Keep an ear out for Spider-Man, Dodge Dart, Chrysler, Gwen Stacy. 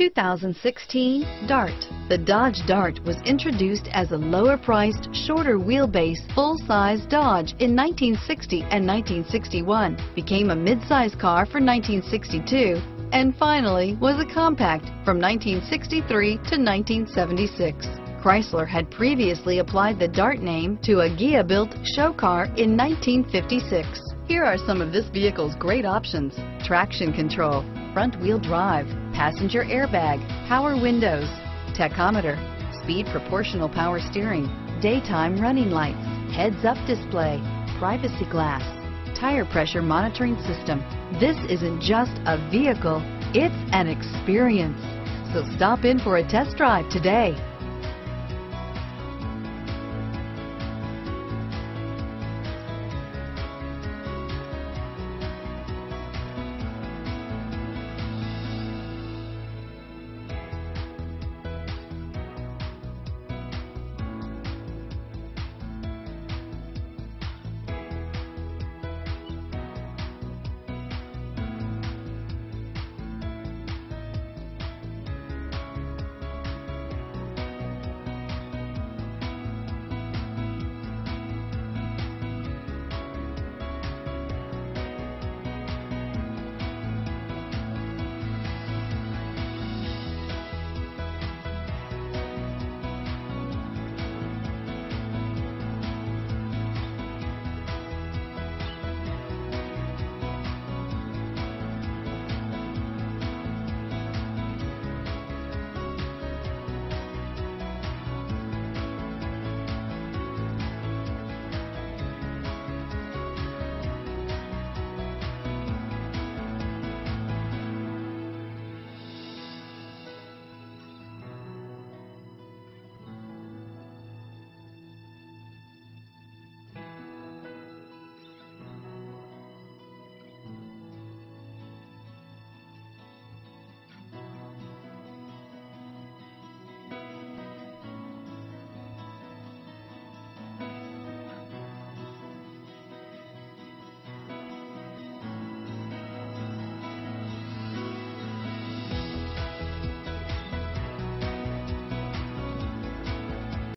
2016 Dart. The Dodge Dart was introduced as a lower-priced, shorter wheelbase, full-size Dodge in 1960 and 1961, became a midsize car for 1962, and finally was a compact from 1963 to 1976. Chrysler had previously applied the Dart name to a Ghia-built show car in 1956. Here are some of this vehicle's great options: traction control, front-wheel drive, passenger airbag, power windows, tachometer, speed proportional power steering, daytime running lights, heads-up display, privacy glass, tire pressure monitoring system. This isn't just a vehicle, it's an experience. So stop in for a test drive today.